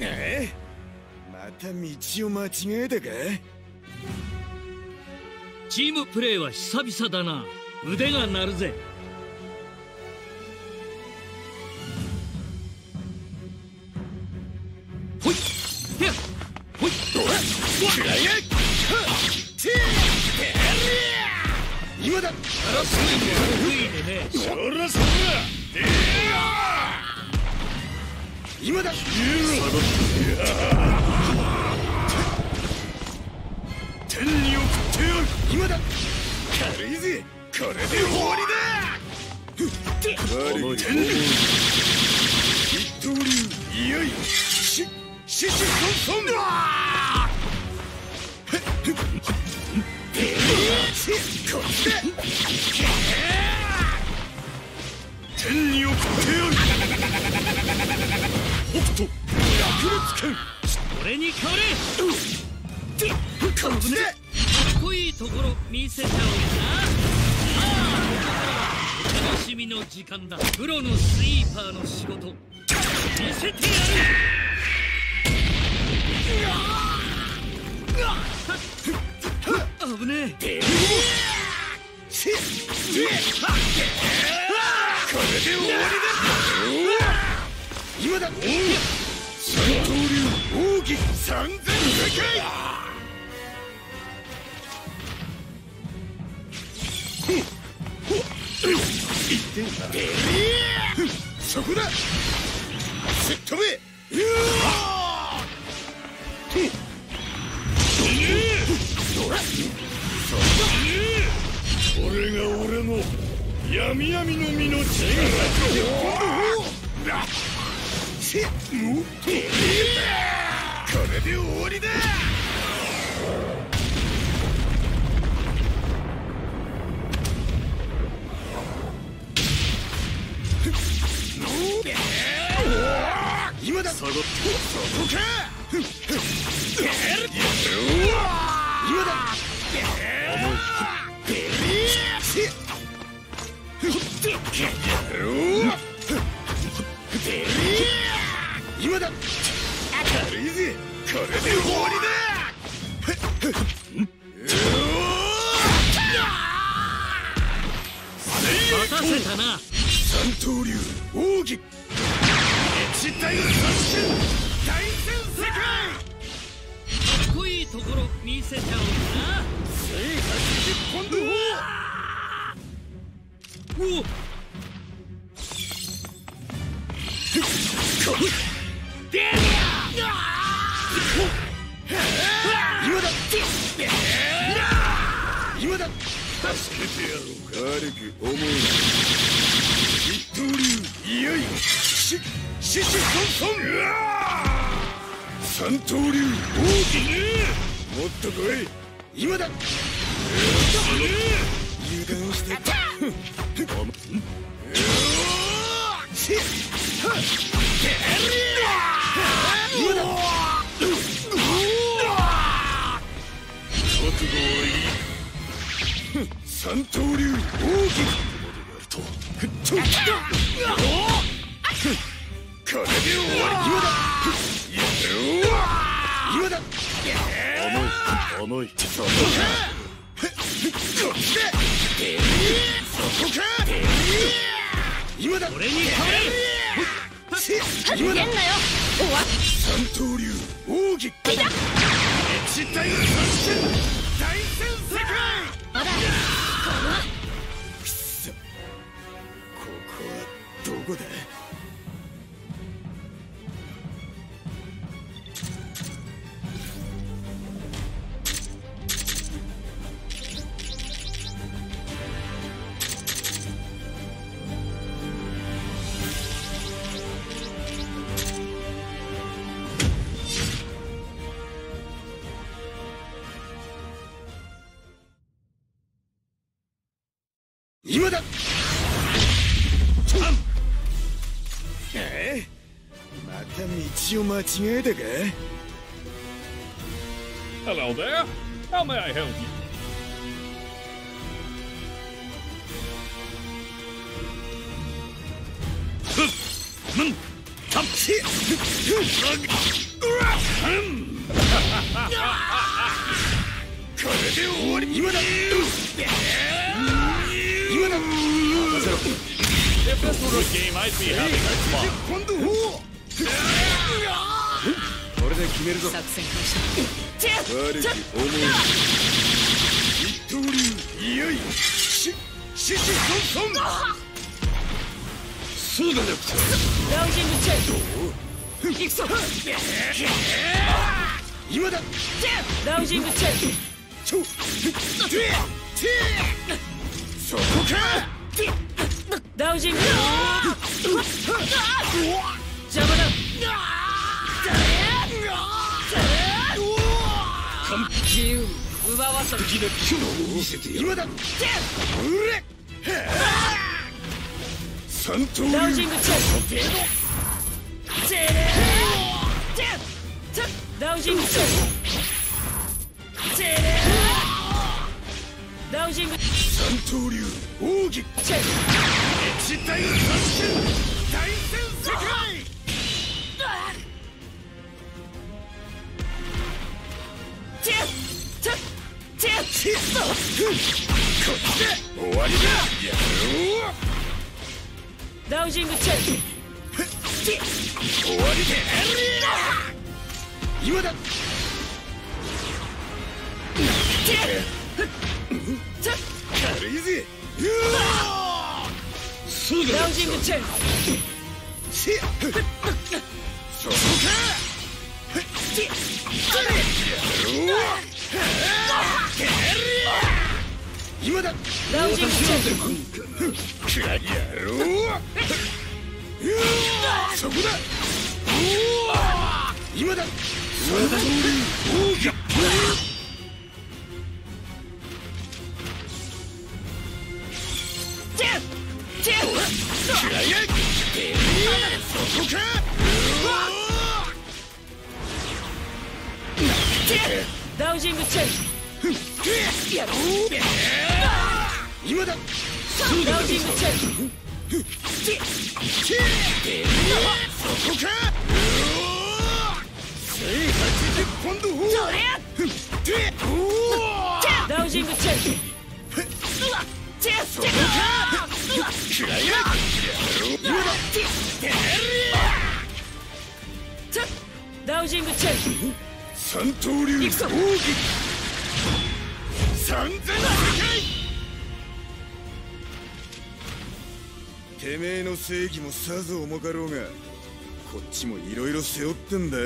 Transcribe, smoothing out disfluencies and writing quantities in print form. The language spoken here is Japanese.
ええ、また道を間違えたか。チームプレーは久々だな。腕が鳴るぜ。ほいへっほい今だ。今だ。天に送ってやる。今だ。軽いぜ。これで終わりだ。悪い天竜一刀流。いよいよシシソンソンだ。こっち天に送ってやる。北斗落列拳。俺に代われ。かっこいいところ見せちゃおうな。ああ、お楽しみの時間だ。プロのスイーパーの仕事見せてやる。危ねえ。これで終わりだ。今だ。三刀流奥義三千世界。そこだ。すっ飛べ。これが俺の闇闇の実の力だ。これで終わりだ。今だ。そこか。今だ。今だ。軽いぜ。これで終わりだ。待たせたな。三刀流奥義一体の殺神大戦世界。かっこいいところ見せちゃおうな。1080ポンド。おおっ今だ。今だ。助けてやろう。軽く思うな。一刀流いよいよシシソンソン。三刀流大きねえ。もっと来い。今だ。油断してた。今だ。覚悟はいい。三刀流奥義ここでやると。これで終わり。今だ。今だ。甘い甘い。そこか。こっちだ。そこか。今だ。俺に代われ。逃げんなよ。終わっ三刀流奥義一体の殺神大戦世界。まだくそ。ここはどこだ。今だ。ええ、また道を間違えたか。Hello there. How may I help you? ふっ、むん、たっ、てめえの正義もさぞ重かろうがこっちもいろいろ背負ってんだよ。